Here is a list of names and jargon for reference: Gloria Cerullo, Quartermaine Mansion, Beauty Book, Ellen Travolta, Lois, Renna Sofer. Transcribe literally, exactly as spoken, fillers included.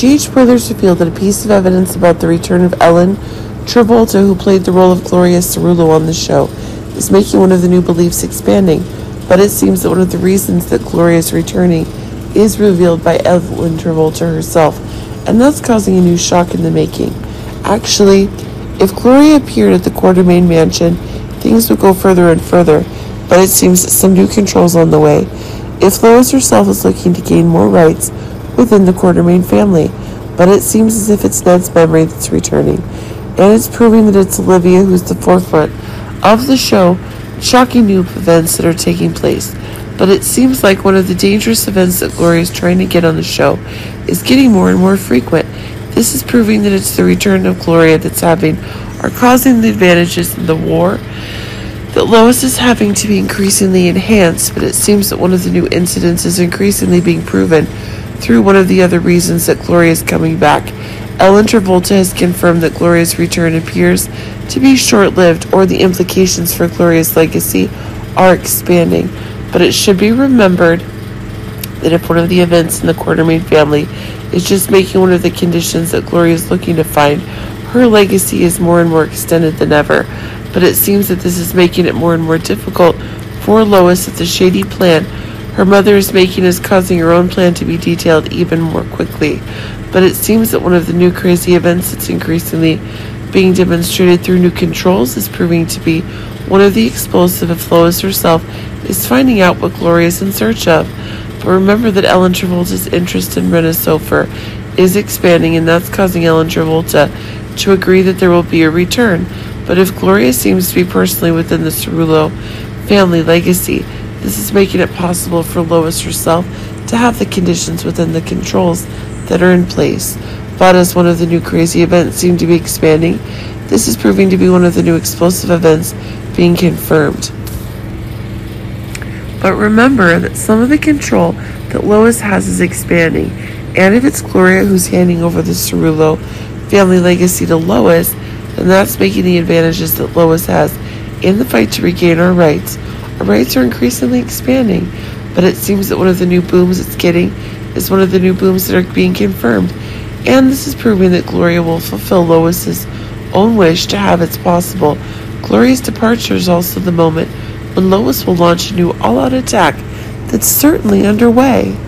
G H Brothers revealed that a piece of evidence about the return of Ellen Travolta, who played the role of Gloria Cerullo on the show, is making one of the new beliefs expanding, but it seems that one of the reasons that Gloria is returning is revealed by Ellen Travolta herself, and thus causing a new shock in the making. Actually, if Gloria appeared at the Quartermaine Mansion, things would go further and further, but it seems that some new controls on the way. If Lois herself is looking to gain more rights within the Quartermaine family, but it seems as if it's Ned's memory that's returning, and it's proving that it's Olivia who's the forefront of the show. Shocking new events that are taking place, but it seems like one of the dangerous events that Gloria is trying to get on the show is getting more and more frequent. This is proving that it's the return of Gloria that's having or causing the advantages in the war that Lois is having to be increasingly enhanced, but it seems that one of the new incidents is increasingly being proven through one of the other reasons that Gloria is coming back. Ellen Travolta has confirmed that Gloria's return appears to be short-lived, or the implications for Gloria's legacy are expanding, but it should be remembered that if one of the events in the Quartermaine family is just making one of the conditions that Gloria is looking to find, her legacy is more and more extended than ever. But it seems that this is making it more and more difficult for Lois, that the shady plan her mother is making is causing her own plan to be detailed even more quickly. But it seems that one of the new crazy events that's increasingly being demonstrated through new controls is proving to be one of the explosive if Lois herself is finding out what Gloria is in search of. But remember that Ellen Travolta's interest in Renna Sofer is expanding, and that's causing Ellen Travolta to agree that there will be a return. But if Gloria seems to be personally within the Cerullo family legacy, this is making it possible for Lois herself to have the conditions within the controls that are in place. But as one of the new crazy events seem to be expanding, this is proving to be one of the new explosive events being confirmed. But remember that some of the control that Lois has is expanding, and if it's Gloria who's handing over the Cerullo family legacy to Lois, then that's making the advantages that Lois has in the fight to regain our rights. Our rights are increasingly expanding, but it seems that one of the new booms it's getting is one of the new booms that are being confirmed, and this is proving that Gloria will fulfill Lois's own wish to have it's possible. Gloria's departure is also the moment when Lois will launch a new all-out attack that's certainly underway.